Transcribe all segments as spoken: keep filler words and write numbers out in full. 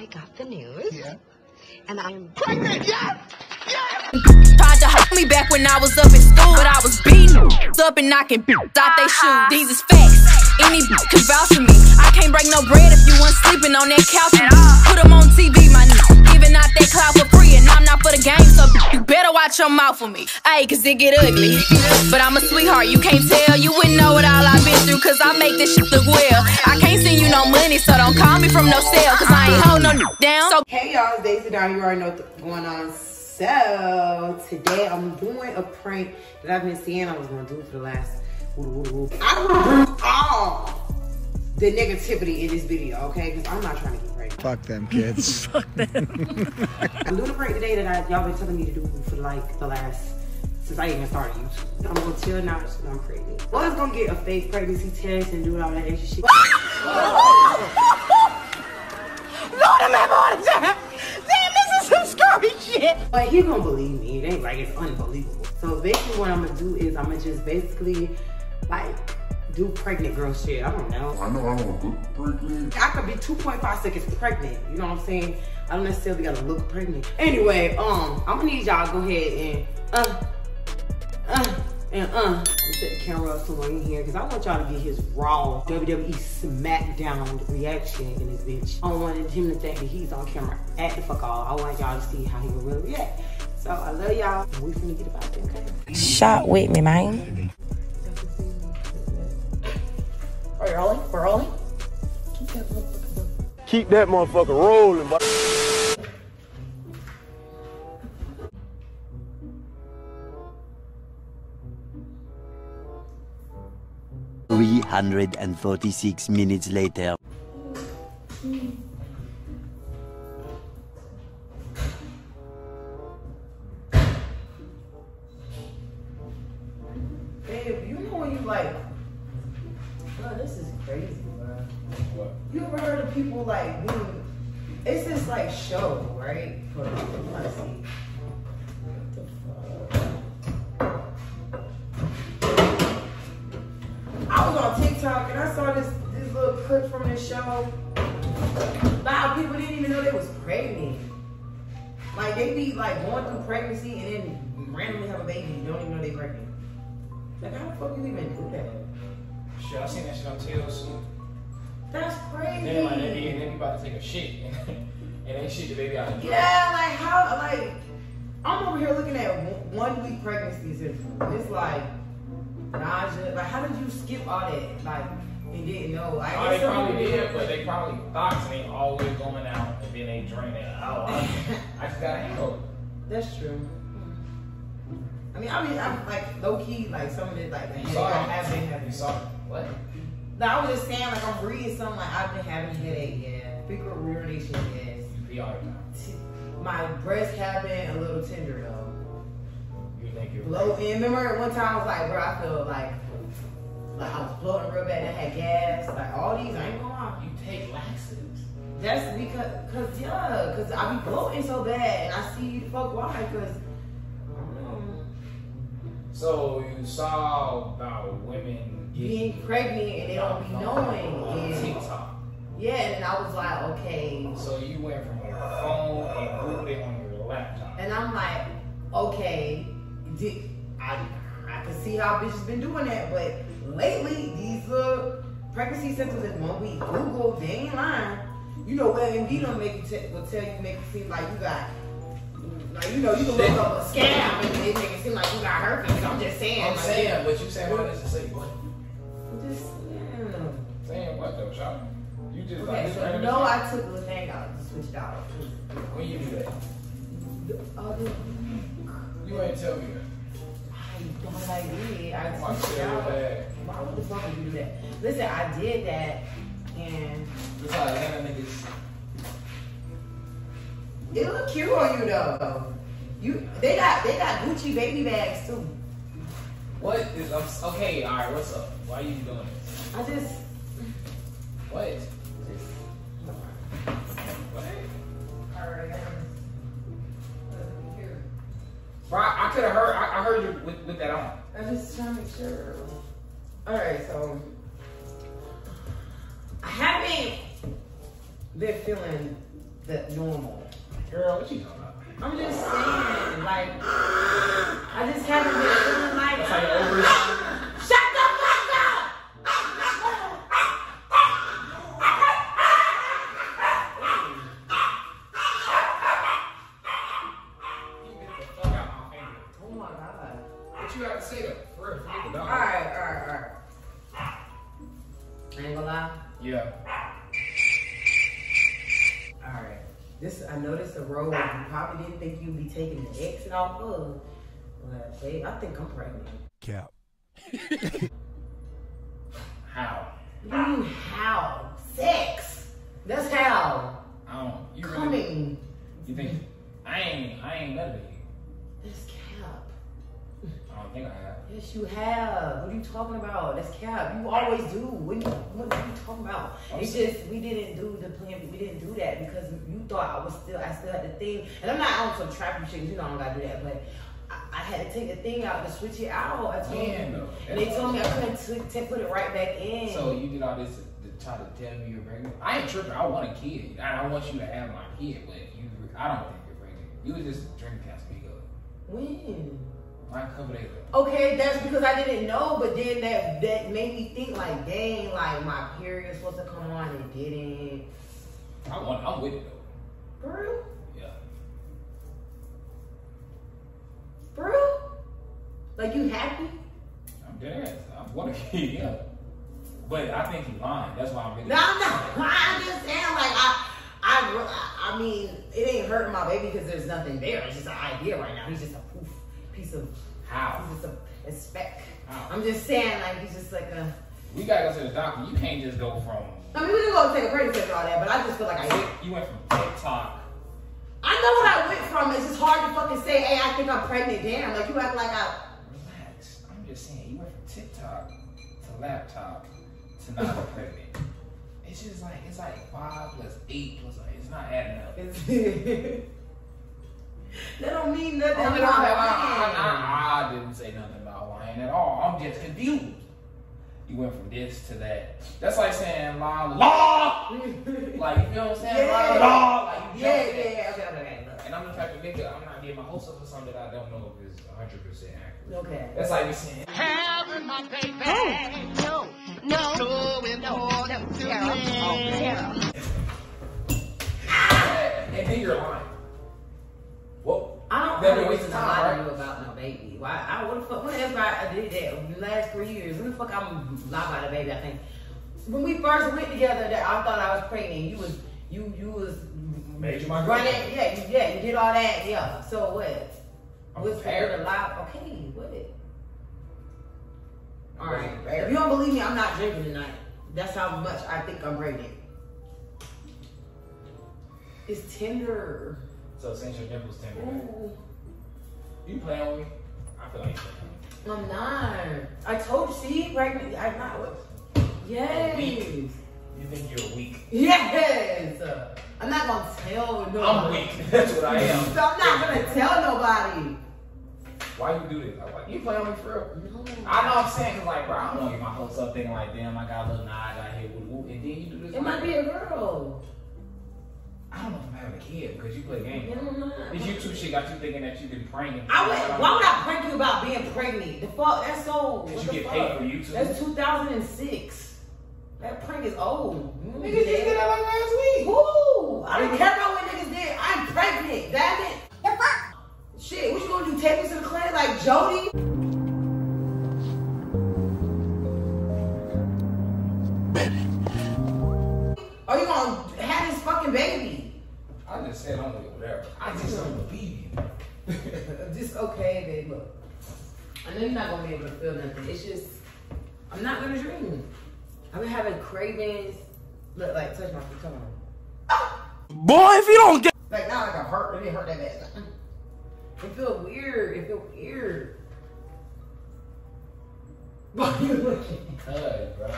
I got the news. Yeah. And I'm pregnant, yeah! Yeah! Tried to hurt me back when I was up in school, but I was beating up and knocking out they shoes. These is facts. Any could vouch for me. I can't break no bread if you weren't sleeping on that couch. Put them on T V, my nigga. Giving out that clout for free, and I'm not for the game, so you better watch your mouth for me. Ayy, cause it get ugly. But I'm a sweetheart, you can't tell. You wouldn't know what all I've been through, cause I make this shit look well. I can't send you no money, so don't call me from no cell, cause I ain't hold no down. So hey y'all, it's Daisy Da Don. You already know what's going on. So today I'm doing a prank that I've been seeing I was gonna do for the last woo -woo -woo. I will do all the negativity in this video, okay? Cause I'm not trying to get pregnant. Fuck them kids. Fuck them. I'm doing a prank today that y'all been telling me to do for like the last, since I even started YouTube. I'm gonna tell now that I'm pregnant. Well, it's gonna get a fake pregnancy test and do all that extra shit. Lord, I'm having all the time. Damn, this is some scary shit. But he gonna believe me. It ain't like it's unbelievable. So basically what I'm gonna do is I'm gonna just basically like do pregnant girl shit. I don't know. I know I don't look pregnant. I could be two point five seconds pregnant. You know what I'm saying? I don't necessarily gotta look pregnant. Anyway, um, I'm gonna need y'all to go ahead and uh, uh, and uh. I'm gonna set the camera up somewhere in here because I want y'all to get his raw W W E SmackDown reaction in this bitch. I wanted him to think that he's on camera at the fuck all. I want y'all to see how he will really react. So I love y'all. We finna get about that, okay? Shot with me, man. We're rolling, we're rolling. Keep that motherfucker rolling. Keep that motherfucker rolling, buddy. three hundred forty-six minutes later. Babe, you know when you like, bro, this is crazy, bro. What? You ever heard of people like, when, it's this like show, right? For let's see. What the fuck? I was on TikTok and I saw this this little clip from this show. Wow, people didn't even know they was pregnant. Like they be like going through pregnancy and then randomly have a baby and don't even know they pregnant. Like how the fuck you even do that? Shit, I seen that shit on T L C. That's crazy. Then like they be, and then you about to take a shit, and they shit the baby out. Yeah, like how? Like I'm over here looking at one week pregnancies, and it's like nausea. Like how did you skip all that? Like and didn't know. Like, oh, they probably did, but they probably thought they always going out, and then they drain it out. I, I just gotta handle. That's true. I mean, I mean, I'm like low key, like some of it, like man, you saw it happening, happening. What? No, I was just saying, like, I'm reading something, like, I've been having headache, yeah. Frequent urination, yes. T my breast happened a little tender, though. You think you're blow right. And remember, one time I was like, bro, I feel like, like, I was bloating real bad, and I had gas, like, all these, I ain't gonna lie. You take laxatives. That's because, cause, yeah, cause I be bloating so bad, and I see you fuck why, cause, I don't know. So, you saw about women being pregnant and they don't be knowing. On TikTok. Yeah, and I was like, okay. So you went from your phone and moved it on your laptop. And I'm like, okay, did, I I can see how bitches been doing that, but lately these little pregnancy symptoms in one week, Google, they ain't lying. You know, W M D don't make you t will tell you make it seem like you got. Like, you know, you can look up a scam and they make it seem like you got herpes. I'm just saying. I'm like, saying, yeah, but you saying all this to say what? Just, yeah. Saying what though, child? You just okay, like. So no, I took Lanae out to switch it out. When you do that? The other week. You ain't tell me that. I thought I did. I took it out. Why would the fuck would you do that? Listen, I did that, and. It's like Atlanta niggas. It look cute on you though. You, they got, they got Gucci baby bags too. What is up? Okay, all right, what's up? Why are you doing this? I just... What? Just... What? All right, bro, I could have heard, I, I heard you with, with that on. I just trying to make sure. All right, so... I haven't been feeling the normal. Girl, what you talking about? I'm just saying, like, I just haven't been feeling like. That's how you're over it. Oh, babe, I think I'm pregnant. Cap. How? What do you mean how? Sex. That's how. I don't. You coming. Really, you think? I ain't. I ain't never. That's cap. I don't think I have. Yes, you have. What are you talking about? That's cap. You always do. What are you, what are you talking about? I'm it's just we didn't do the plan. We didn't do that because you thought I was still. I still had the thing, and I'm not on some trapping shit. You know I don't gotta do that, but I, I had to take the thing out to switch it out. I told yeah, you, no, and they told me I couldn't put it right back in. So you did all this to, to try to tell me you're pregnant. I ain't tripping. I want a kid. I, I want you to have my kid, but you. I don't think you're pregnant. You was just drinking Caspigo. When? Okay, that's because I didn't know, but then that that made me think like, dang, like my period's supposed to come on and it didn't. I want, I'm with it though. For real? Yeah. For real? Like you happy? I'm dead. I'm what a kid, yeah. But I think he's lying. That's why I'm really. No, I'm not lying. I'm just saying like I. I I mean it ain't hurting my baby because there's nothing there. It's just an idea right now. He's just a poof. Piece of how piece of a speck. How? I'm just saying, like he's just like a. We gotta go to the doctor. You can't just go from. I mean, we can go take a break and all that, but I just feel like I. Hit. You went from TikTok. I know what I went from. It's just hard to fucking say. Hey, I think I'm pregnant. Damn, like you act like I. Relax. I'm just saying, you went from TikTok to laptop to not pregnant. It's just like it's like five plus eight plus. Like, it's not adding up. That don't mean nothing. I, mean, about I, I, I, I didn't say nothing about lying at all. I'm just confused. You went from this to that. That's like saying la la. Like, you feel what I'm saying? Yeah. La la. Like, you yeah, yeah, yeah. Okay, okay, okay. And I'm the type of nigga, I'm not getting my hopes up for something that I don't know if it's one hundred percent accurate. Okay. That's like me saying, having my baby. No, no, no, no, no, no, no, no. And then you're lying. Whoa. I don't know what I knew about no baby. Why? I would fuck. Whenever I did that in the last three years, when the fuck I'm lie about a baby? I think when we first went together, that I thought I was pregnant. You was you you was made you my running. Yeah, you, yeah. You did all that. Yeah. So what? I'm was pregnant alive? Okay. What? All I'm right. Prepared. If you don't believe me, I'm not drinking tonight. That's how much I think I'm pregnant. It's tender. So since your nipple's tender, right? You playing with me? I feel like you're playing with me. I'm not. I told you, see, right? I'm not. Yes. Weak. You think you're weak? Yes. I'm not gonna tell nobody. I'm weak. That's what I am. So I'm not gonna tell nobody. Why you do this? Like, why you playing with me for real? No. I know I'm saying, cause like, bro, I don't want to get my hopes up thinking like, damn, I got a little nod out here, woo woo, and then you do this. It might be a girl. I don't know if I'm having a kid because you play games. This YouTube shit got you thinking that you've been pregnant. I would, why would I prank you about being pregnant? The fuck, that's so. Did you get paid for YouTube? That's two thousand six. That prank is old. Niggas just did that like last week. Woo! I don't care about what niggas did. I'm pregnant. Damn it. The fuck? Shit, what you gonna do? Take me to the clinic like Jody? Are you gonna have this fucking baby? I just said I'm with whatever. I just don't believe you. Just okay, babe. Look, I know you're not gonna be able to feel nothing. It's just I'm not gonna dream. I've been having cravings. Look, like touch my foot. Come on. Ah! Boy, if you don't get like now, like I hurt. It didn't hurt that bad. It feels weird. It feels weird. Why you looking? Cuz, bro.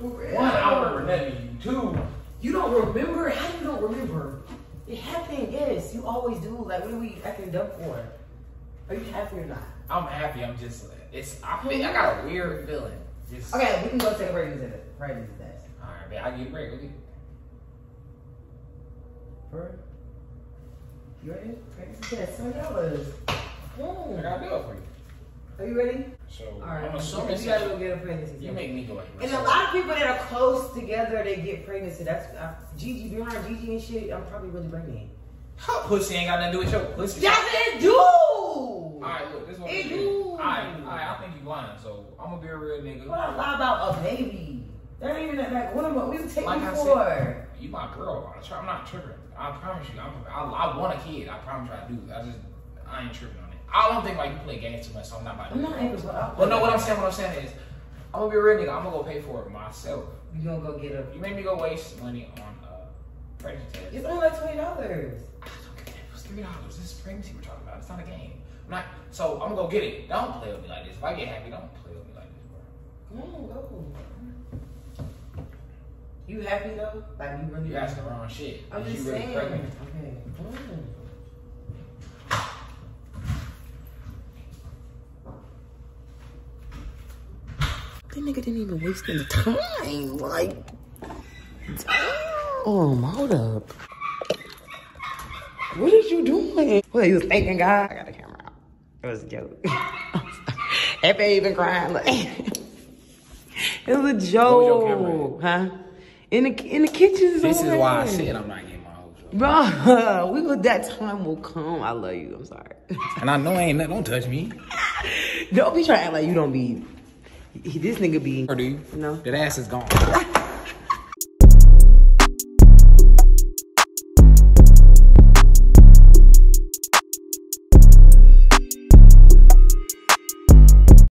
One hour nothing. Two. You don't remember? How you don't remember? It happened, yes. You always do. Like, what are we acting dumb for? Are you happy or not? I'm happy. I'm just, it's, I feel, I got a weird feeling. Just, okay, we can go take a break and do that. All right, man, I'll get a break. Okay. Right. You ready? Yes, so that was. Mm. I gotta do it for you. Are you ready? So, all right. I'm assuming you gotta go get a pregnancy. You make me go. And a lot of people that are close together, they get pregnancy. That's I, Gigi behind Gigi and shit. I'm probably really pregnant. Her pussy ain't got nothing to do with your pussy. Yes, it do. All right, look, this one. It do. All right, all right. I think you lying, so I'm gonna be a real nigga. What I lie about a baby? That ain't even like what am I? We take like you I for. Said, you my girl. I try, I'm not tripping. I promise you. I'm, I I want a kid. I promise you I do. I just I ain't tripping on it. I don't think like you play games too much, so I'm not about to. I'm not able to. Well, no, what I'm saying, what I'm saying is, I'm gonna be a real nigga. I'm gonna go pay for it myself. You gonna go get a? You made me go waste money on a pregnancy test. It's only like twenty dollars. I don't get that. It was three dollars. This is pregnancy we're talking about. It's not a game. I'm not, so I'm gonna go get it. Don't play with me like this. If I get happy, don't play with me like this, bro. No, no. You happy though? Like you really? You asking the wrong shit. I'm just saying. Really pregnant? Okay. Mm. That nigga didn't even waste any time. Like, damn, hold up. What is you doing? What you was thinking, God? I got a camera out. It was a joke. That baby been crying. Like, it was a joke. Your camera? Huh? In the in the kitchen. This is why I said I'm not getting my whole show. Bro, we will, that time will come. I love you. I'm sorry. And I know ain't nothing. Don't touch me. Don't be trying to act like you don't be. This nigga be. Or do you? No. That ass is gone.